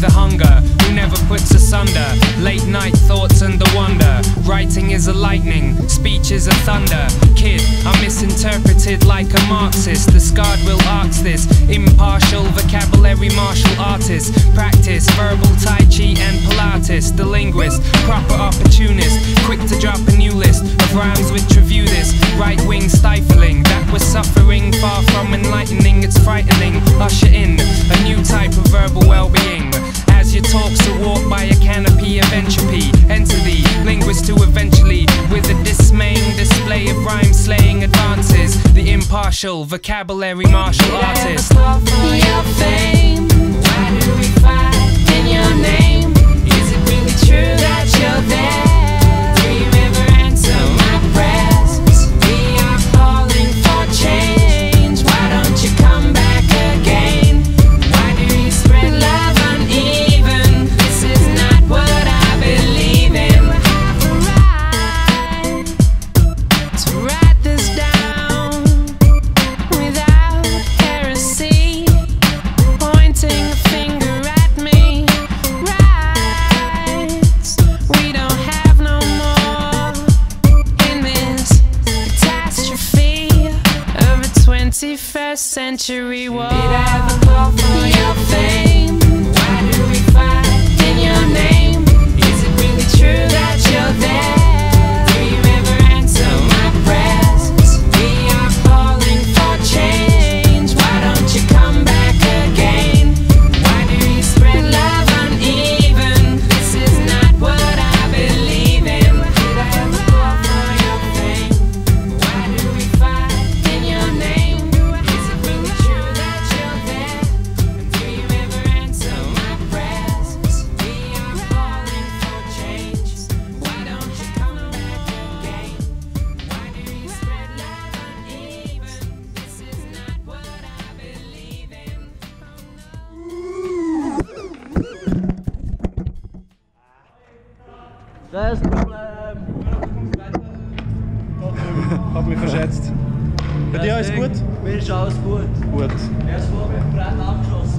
The hunger, who never puts asunder late night thoughts and the wonder. Writing is a lightning, speech is a thunder. Kid, I'm misinterpreted like a Marxist. The scarred will ask this, impartial vocabulary martial artist. Practice, verbal tai chi and Pilates. The linguist, proper opportunist, quick to drop a new list of rhymes which review this. Right wing stifling, that we're suffering, far from enlightening, it's frightening. Usher in a new type of verbal well-being. As your talks are walked by a canopy of entropy, entity, linguist to eventually, with a dismaying display of rhyme-slaying advances, the impartial vocabulary martial artist. Why do we fight in your name? Is it really true that you're there? Do you ever answer my prayers? We are calling for change. Why don't you come back again? Why do you spread love uneven? This is not what I believe in. We have a right to write this down without heresy, pointing a finger. Century war. Did I ever call for your fame? Why do we fight in your name? Is it really true that you're there? Das Problem! Hab mich verschätzt. Bei dir alles gut? Mir ist alles gut. Gut. Er ist vorhin mit dem Brett angeschossen.